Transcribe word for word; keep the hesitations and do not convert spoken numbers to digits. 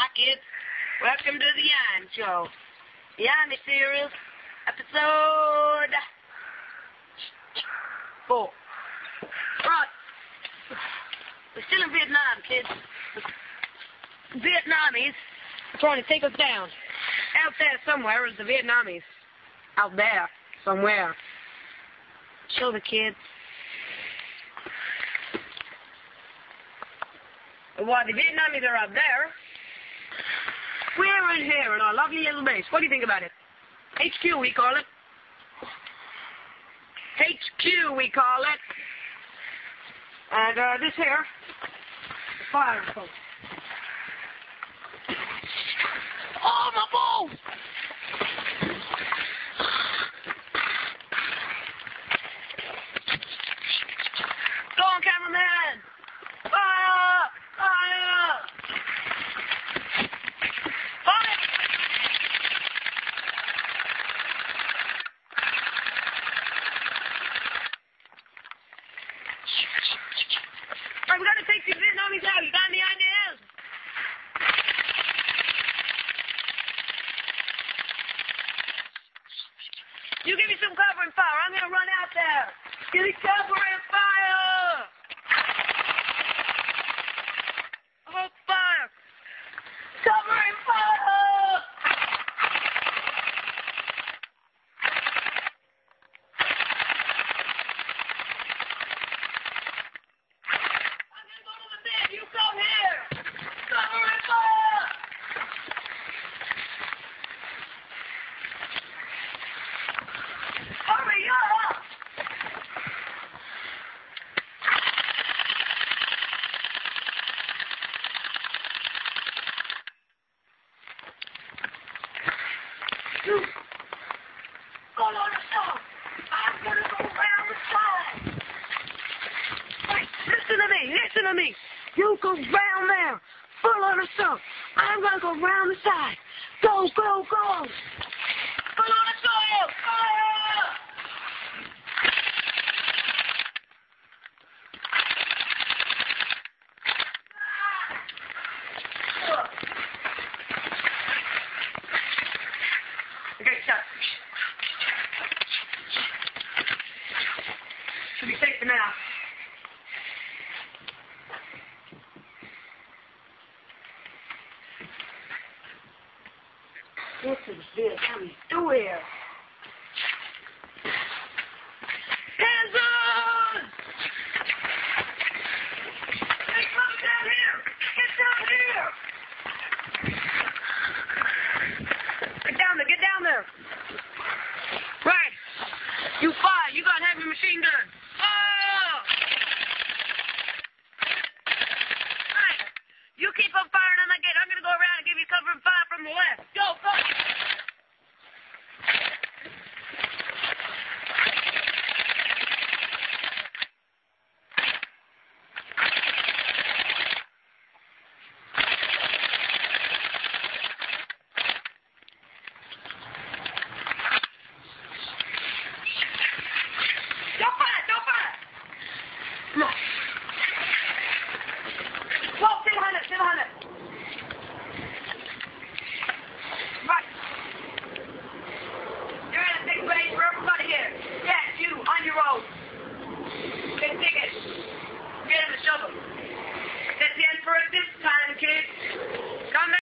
Hi, kids. Welcome to the Ieuan Show. The Ieuan series, episode four. Right. We're still in Vietnam, kids. Vietnamese are trying to take us down. Out there somewhere is the Vietnamese. Out there somewhere. Chill the kids. While the Vietnamese are out there, we're in here in our lovely little base. What do you think about it? H Q, we call it. H Q, we call it. And uh, this here, fire folks. Oh, my balls! Go on, cameraman! I'm gonna take these Vietnamese out. You got any ideas? You give me some covering fire. I'm gonna run out there. Give me covering fire. Hold fire. Covering fire. Go on the top. I'm gonna go around the side. Wait, listen to me, listen to me. You go round there, full on the top. I'm gonna go round the side. Go, go, go. Full on the soil. Fire! Should be safe for now. What is this? How do you do here? Hands on! Hey, come down here! Get down here! Get down there! Get down there! Right! You fire! You got heavy machine gun! Keep on firing on that gate. I'm going to go around and give you cover and fire from the left. Go, go. Don't fire, don't fire. Come on. That's the end for us this time, kid.